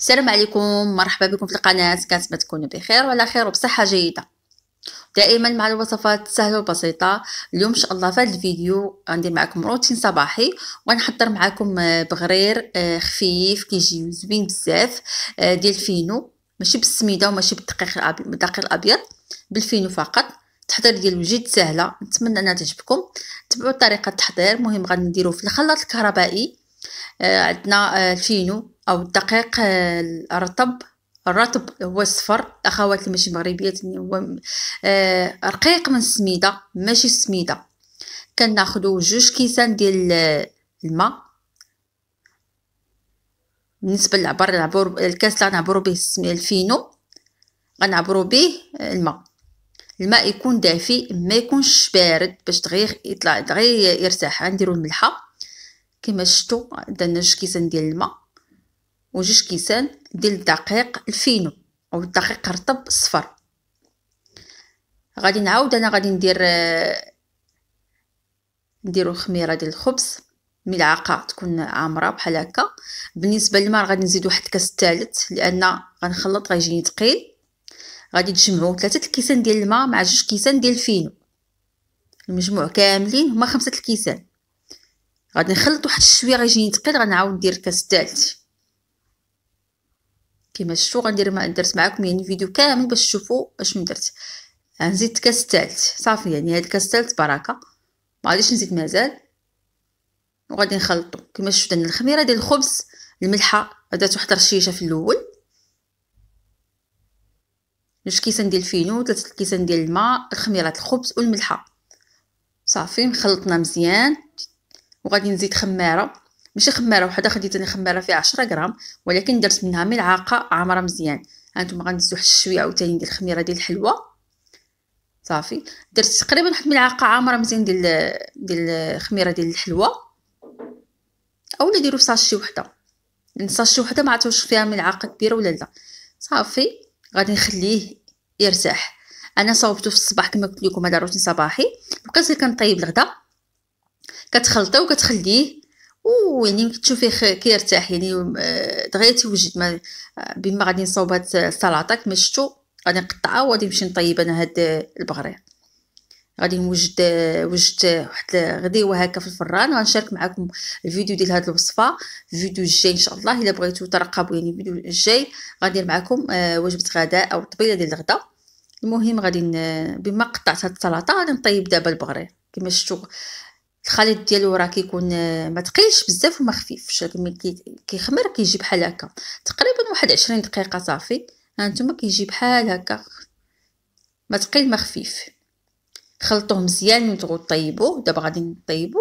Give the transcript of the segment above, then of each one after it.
السلام عليكم، مرحبا بكم في القناة. كنتمنى تكونوا بخير وعلى خير وبصحة جيدة، دائما مع الوصفات السهلة وبسيطة. اليوم ان شاء الله في هذا الفيديو غندير معكم روتين صباحي وغنحضر معكم بغرير خفيف كيجي زوين بزاف ديال الفينو، ماشي بالسميدة وماشي بالدقيق الابيض، بالفينو فقط. التحضير ديال الوجيت سهلة، نتمنى انها تعجبكم. تبعوا طريقة التحضير. مهم غنديرو في الخلاط الكهربائي عندنا الفينو او الدقيق الرطب هو الصفر، الاخوات اللي ماشي مغربيات هو رقيق من السميده ماشي السميده. كناخذوا 2 كيسان ديال الماء، بالنسبه الكاس اللي غنعبروا به الفينو غنعبروا به الماء يكون دافي، ما يكونش بارد باش دغير يطلع دغير يرتاح. غنديروا الملحه كما شفتوا، درنا 2 كيسان ديال الماء وجوج كيسان ديال الدقيق الفينو او الدقيق الرطب الصفر. غادي نعاود انا غادي نديرو خميره ديال الخبز، ملعقه تكون عامره بحال هكا. بالنسبه للماء غادي نزيد 1 كاس الثالث لان غنخلط غيجيني ثقيل. غادي تجمعوا 3 كيسان ديال الماء مع 2 كيسان ديال الفينو، المجموع كاملين هما 5 كيسان. غادي نخلط واحد الشويه غيجيني ثقيل، غنعاود ندير الكاس الثالث كما شفتوا. غندير ما درت معكم يعني فيديو كامل باش تشوفوا اشنو درت. نزيد كاس ثالث صافي، يعني هاد الكاس ثالث بركه، ما غاديش نزيد مازال. وغادي نخلطوا كما شفتوا، درنا الخميره ديال الخبز، الملحه درت واحد الرشيشه في الاول، 2 كيسان ديال الفينو، 3 كيسان ديال الماء، الخميره ديال الخبز والملحه صافي. نخلطنا مزيان. وغادي نزيد خماره، ماشي خماره وحده، خديت انا خماره فيها 10 غرام ولكن درت منها ملعقه عامره مزيان. هانتوما غندوزو واحد الشويه عاوتاني ديال الخميره ديال الحلوى صافي. درت تقريبا واحد ملعقه عامره مزيان ديال الخميره ديال الحلوى، اولا ديروا في ساشي وحده، لان ساشي وحده ما عرفتش فيها ملعقه كبيره ولا لا صافي. غادي نخليه يرتاح. انا صاوبته في الصباح كما قلت لكم، هذا روتين صباحي. بقيت كنطيب الغداء، كتخلطيه وكتخليه يعني كتشوفيه كيرتاح، يعني دغيا توجد ما بما غادي نصاوب هاد السلطه كما شفتوا. غادي نقطعها وغادي نمشي نطيب انا هاد البغرير. غادي وجدت واحد غديوه هكا في الفران، وغنشارك معكم الفيديو ديال هاد الوصفه في الفيديو الجاي ان شاء الله. الا بغيتو ترقبوا يعني الفيديو الجاي غندير معكم وجبه غداء او طبيله ديال الغداء. المهم غادي بما قطعت هاد السلطه غادي نطيب دابا البغرير. كما شفتوا الخليط ديالو راه كيكون ما تقيلش بزاف وما خفيفش، ملي كيخمر كيجي بحال هكا تقريبا واحد 20 دقيقه صافي. هانتوما كيجي بحال هكا، ما تقيل ما خفيف. خلطوه مزيان وتغوا طيبوه. دابا غادي نطيبو،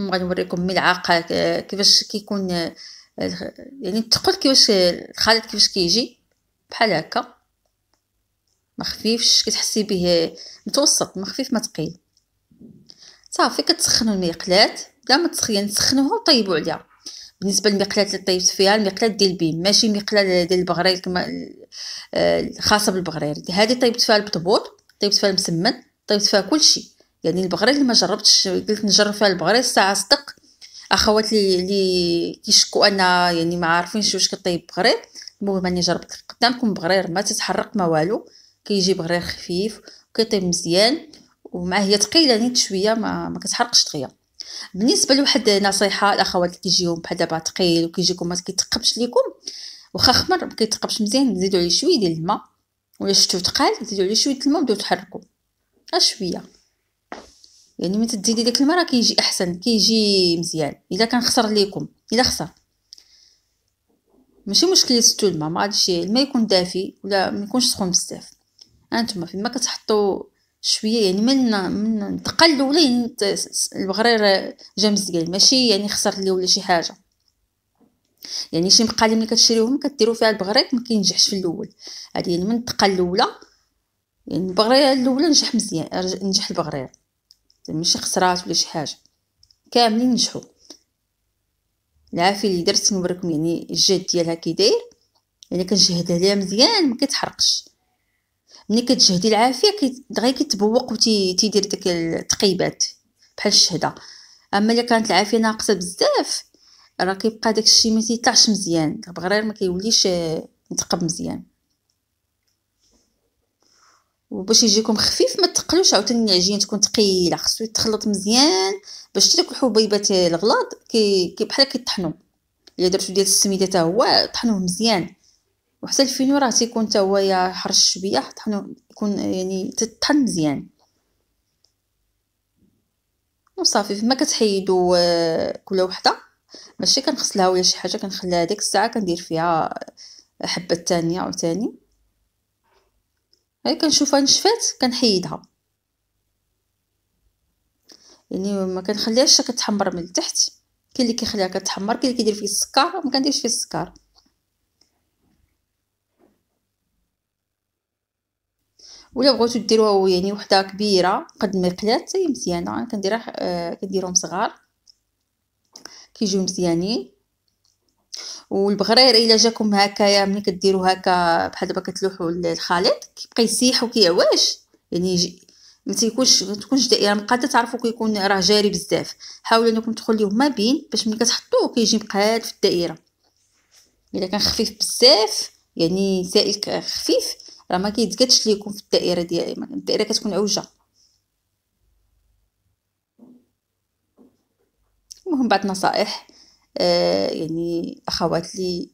غادي نوريكم ملعقه كيفاش كيكون يعني الثقل، كيفاش الخليط كيفاش كيجي بحال هكا، ما خفيفش كتحسي به، متوسط ما خفيف ما ثقيل صافي. كتسخنوا المقلات، بلا ما تسخن نسخنوها وطيبوا عليها. بالنسبه للمقلات اللي طيبت فيها، المقلات ديال البيم ماشي مقله ديال البغرير كما خاصه بالبغرير، هذه طيبت فيها البطبوط، طيبت فيها المسمن، طيبت فيها كل شيء. يعني البغرير اللي ما جربتش قلت نجرب فيها البغرير الساعه صدق. اخوات اللي كيشكوا انا يعني ما عارفينش واش كطيب بغرير، المهم اني جربت قدامكم بغرير ما تتحرق ما والو، كيجي بغرير خفيف وكيطيب مزيان. ومع هي ثقيله نيت شويه ما كتحرقش دغيا. بالنسبه لواحد نصيحه الاخوات اللي كيجيهم بحال دابا ثقيل وكيجيكم ما كيتقبش ليكم، واخا خمر ما كيتقبش مزيان، زيدوا عليه شويه ديال الماء، ولا شفتو ثقال زيدوا عليه شويه الماء وديروا تحركوا شويه. يعني ملي تزيدي داك الماء راه كيجي احسن، كيجي مزيان. الا كان خسر ليكم، الا خسر ماشي مشكل يستو الماء، ما غاديش الماء يكون دافي ولا ما يكونش سخون بزاف. هانتوما فيما كتحطوا شويه يعني من الدقه الاولى يعني البغرير جا مزيان، ماشي يعني خسر ليه ولا شي حاجه. يعني شي مقالي ملي كتشريوهم كديروا فيها البغرير ما كينجحش في الاول، هذه يعني من الدقه الاولى. يعني البغرير الاولى نجح مزيان، نجح البغرير ماشي خسرات ولا شي حاجه، كاملين نجحوا. العافيه اللي درت نوريكم يعني الجهد ديالها كيداير، يعني كنجهد عليها مزيان ما كتحرقش. ملي كتجهدي العافيه دغيا كيتبوق وتيدير داك التقيبات بحال الشهده. اما الا كانت العافيه ناقصه بزاف راه كيبقى داكشي ما تيطلعش مزيان، البغرير ما كيوليش يتقب مزيان. وباش يجيكم خفيف ما تقلوش عاوتاني العجين تكون ثقيله، خصو يتخلط مزيان باش حتى داك الحبيبات الغلاض كي بحال كيطحنوا. الا درتو ديال السميده حتى هو طحنوه مزيان، وحتى الفينو راه تيكون حتى هو يا حرش بيه طحنوه، يكون يعني تطحن مزيان. وصافي فما كتحيدوا كل وحده، ماشي كنغسلها ولا شي حاجه، كنخليها ديك الساعه كندير فيها حبه ثانيه او ثاني. هاي كنشوفها نشفات كنحيدها، يعني ما كنخليهاش كتحمر من التحت. كاين اللي كيخليها كتحمر، كاين اللي كيدير فيه السكر، ما كنديرش فيه السكر. ولا بغيتو ديروها يعني وحده كبيره قد المقلاه حتى هي مزيانه، انا كنديرها كنديرهم صغار كيجيو مزيانين. والبغرير الا جاكم هكايا ملي كديروا هكا بحال دابا كتلوحوا الخليط كيبقى يسيح وكيعواش، يعني ما تكونش دائره مقاده، تعرفوا كيكون راه جاري بزاف. حاولوا انكم تخليوه ما بين باش ملي كتحطوه كيجي مقاد في الدائره. الا كان خفيف بزاف يعني سائل خفيف راه ما كيتقادش ليكم في الدائره ديال الدائره كتكون عوجه. المهم بعض النصائح يعني اخوات لي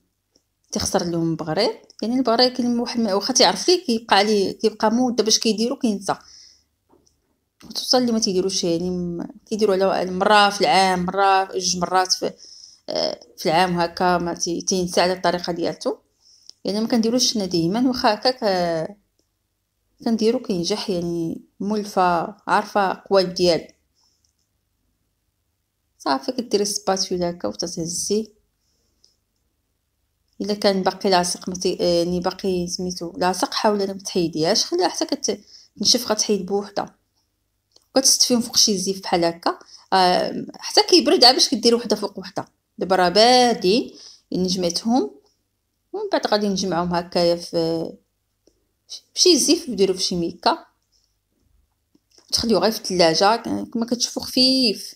تخسر لهم البغرير، يعني البغرير كلمه واحد واخا تعرف ليه كيبقى عليه كيبقى مده باش كيديرو كينسى، خصوصا اللي ما تيديروش، يعني كيديروا على مره في العام مره جوج مرات في العام هكا ما تينسى على الطريقه ديالته. يعني ما كنديروش دائما، واخا هكا كنديرو كينجح، يعني ملفه عارفه قوات ديالو. صافي كديري السباتولا هكا وتتهزيه، الا كان باقي لاصق يعني باقي سميتو لاصق حاولي ما تحيديهاش، خليها حتى كتنشف غتحيد بوحده. كتستفيهم فوق شي زيف بحال هكا حتى كيبرد، عاد باش كديري وحده فوق وحده. دابا راه بادين يعني جمعتهم، ومن بعد غادي نجمعهم هكايا فشي زيف وديرو فشي ميكا تخليوه غير في الثلاجه كما كتشوفوا خفيف.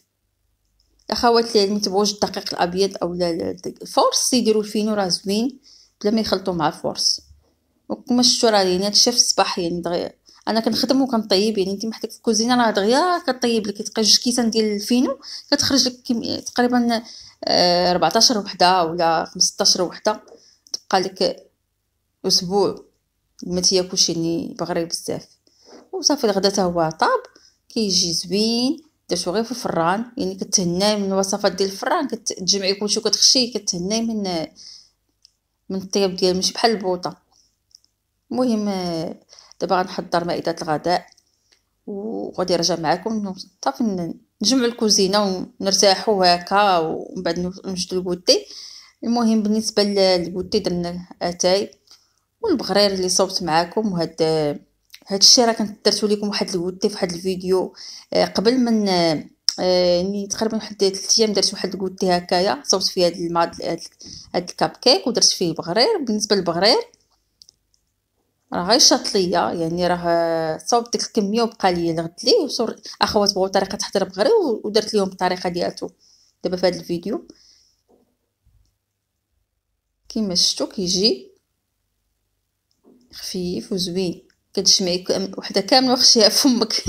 الاخوات اللي ما تبغوش الدقيق الابيض اولا الفورس يديروا الفينو راه زوين بلا ما يخلطوا مع الفورس. وكما شفتوا راه يعني هادشي في الصباح، يعني دغيا انا كنخدم وكنطيب، يعني انت محتاج في الكوزينه راه دغيا كطيب لك كتبقى جكيسان ديال الفينو كتخرج لك تقريبا 14 وحده ولا 15 وحده، تبقى لك اسبوع ما تياكلش يعني بغري بزاف. وصافي الغدا حتى هو طاب كيجي زوين، درتو غير في الفران، يعني كتهناي من الوصفات ديال الفران، كتجمعي كلشي وكتخشيه، كتهناي من الطياب ديال ماشي بحال البوطه. المهم دابا غنحضر مائده الغداء وغادي نرجع معكم صافي نجمع الكوزينه ونرتاحوا هكا ومن بعد نوجدو الكوتي. المهم بالنسبه للكوتي درنا اتاي والبغرير اللي صوبت معكم، وهاد هادشي راه كنت درتو لكم واحد الكوتي فواحد الفيديو قبل من يعني تقريبا واحد 3 ايام درت واحد الكوتي هكايا صوبت فيه هاد الكاب كيك ودرت فيه البغرير. بالنسبه للبغرير راه غير شاط ليا، يعني راه صوبت ديك الكميه وبقى ليا اللي غد ليه. اخوات بغاو طريقه تحضر بغرير ودرت لهم الطريقه ديالته دابا في هاد الفيديو كما شفتو كيجي خفيف وزوين. كتجمعي وحده كامله وخشيها فمك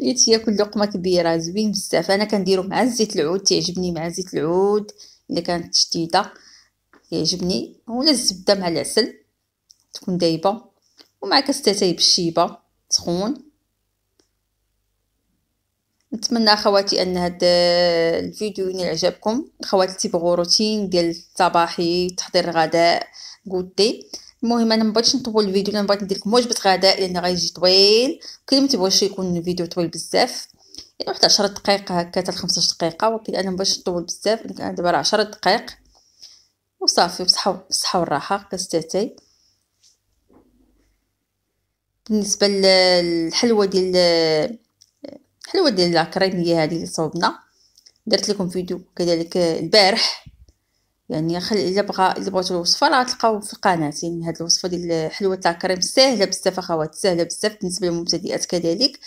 اللي تياكل لقمه كبيره زوين بزاف. انا كنديرو مع زيت العود تيعجبني، مع زيت العود الا كانت شديده كيعجبني، ولا الزبده مع العسل تكون دايبه، ومع كاس تاي بالشيبه سخون. نتمنى اخواتي ان هذا الفيديو يعني عجبكم. اخواتي تيبغوا روتين ديال الصباحي تحضير الغداء كوتي. المهم انا مبغيتش نطول الفيديو، انا بغيت ندير لكم وجبه غداء لان غيجي طويل، كاين ما تيبغوش يكون الفيديو طويل بزاف، يعني واحد 10 دقائق هكا حتى 15 دقيقه، ولكن انا مبغيتش نطول بزاف. دابا راه 10 دقائق وصافي. بالصحه والراحه كاستاتاي. بالنسبه للحلوه ديال الكريميه هذه اللي صوبنا درت لكم فيديو كذلك البارح، يعني الا بغيتو الوصفه راه تلقاو في القناه. يعني هاد الوصفه ديال حلوه الكريم ساهله بزاف اخوات، ساهله بزاف بالنسبه للمبتدئات كذلك.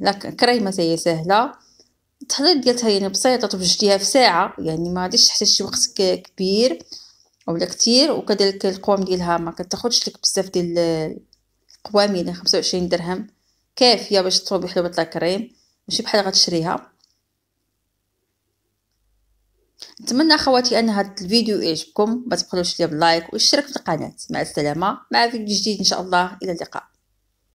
لا كريمه هي ساهله التحضير ديالها يعني بسيطه، تبجليها في ساعه، يعني ما غاديش تحتاج شي وقت كبير اولا كثير. وكذلك القوام ديالها ما كتاخذش لك بزاف ديال القوام، يعني 25 درهم كافيه باش تصوبي حلوه لاكريم، ماشي بحال غتشريها. نتمنى اخواتي ان هذا الفيديو يعجبكم، ما تبخلوش ليا باللايك والاشتراك في القناه. مع السلامه مع فيديو جديد ان شاء الله، الى اللقاء.